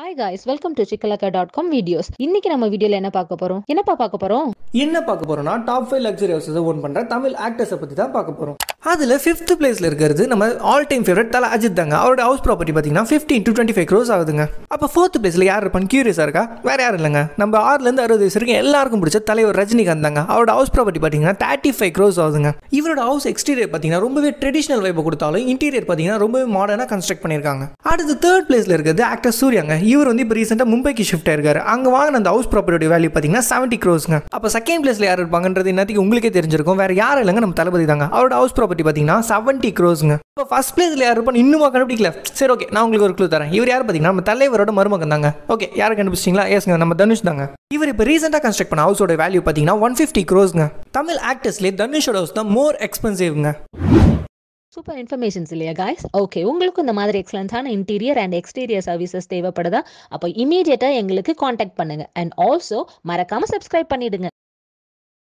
Hi guys, welcome to chikkalaka.com videos. இன்னைக்கு நம்ம வீடியோல என்ன பார்க்க போறோம்? Top 5 luxury houses own பண்ற தமிழ் ஆக்டர்ஸ் பத்தி தான் பார்க்க போறோம். அதுல 5th placeல இருக்குறது நம்ம all time favorite Thala Ajith தாங்க. அவரோட house property பாத்தீங்கன்னா 15 to 25 crores ஆகுதுங்க. அப்ப 4th placeல யார் இருப்பான்னு curious-ஆ இருக்கா? வேற யாரும் இல்லங்க. நம்ம 6ல இருந்து 60 வயசு வரைக்கும் எல்லாருக்கும் பிடிச்ச தலைவர் ரஜினிகாந்த் தாங்க. அவரோட house property பாத்தீங்கன்னா 35 crores ஆகுதுங்க. இவரோட house exterior பாத்தீங்கன்னா ரொம்பவே traditional vibe கொடுத்தாலும் interior பாத்தீங்கன்னா ரொம்பவே modern-ஆ construct பண்ணிருக்காங்க. அடுத்து 3rd placeல இருக்குறது actor சூர்யாங்க. இவர் வந்து இப்ப ரீசன்ட்டா மும்பைக்கு ஷிஃப்ட் ஆயிருக்காரு. அங்க வாங்குன அந்த ஹவுஸ் ப்ராப்பர்ட்டியோட வேல்யூ பாத்தீங்கன்னா 70 crores-ங்க. அப்ப செகண்ட் பிளேஸ்ல யார் இருப்பாங்கன்றது இன்னத்துக்கு உங்களுக்கே தெரிஞ்சிருக்கும். வேற யாரும் இல்லங்க, நம்ம தளபதி தாங்க. அவரோட ஹவுஸ் ப்ராப்பர்ட்டி பாத்தீங்கன்னா 70 crores-ங்க. இப்ப ஃபர்ஸ்ட் பிளேஸ்ல யார் இருப்பான்னு இன்னுமா கண்டுபிடிக்கல. சரி, ஓகே, நான் உங்களுக்கு ஒரு க்ளூ தரேன். இவர் யார் பாத்தீங்கன்னா நம்ம தலைவரோட மருமகன் தாங்க. ஓகே, யாரை கண்டுபிடிச்சிங்களா? எஸ்ங்க, நம்ம தனுஷ் தாங்க. இவர் இப்ப ரீசன்ட்டா கன்ஸ்ட்ரக்ட் பண்ண ஹவுஸோட வேல்யூ பாத்தீங்கன்னா 150 crores-ங்க. தமிழ் ஆக்டர்ஸ்ல தனுஷோட ஹவுஸ் தான் மோர் எக்ஸ்பென்சிவ்ங்க. சூப்பர் இன்ஃபர்மேஷன்ஸ் இல்லையா கைஸ்? ஓகே, உங்களுக்கு இந்த மாதிரி எக்ஸலன்ஸான இன்டீரியர் அண்ட் எக்ஸ்டீரியர் சர்வீசஸ் தேவைப்படுதா? அப்போ இமீடியட்டாக எங்களுக்கு காண்டாக்ட் பண்ணுங்க. அண்ட் ஆல்சோ மறக்காம சப்ஸ்கிரைப் பண்ணிடுங்க.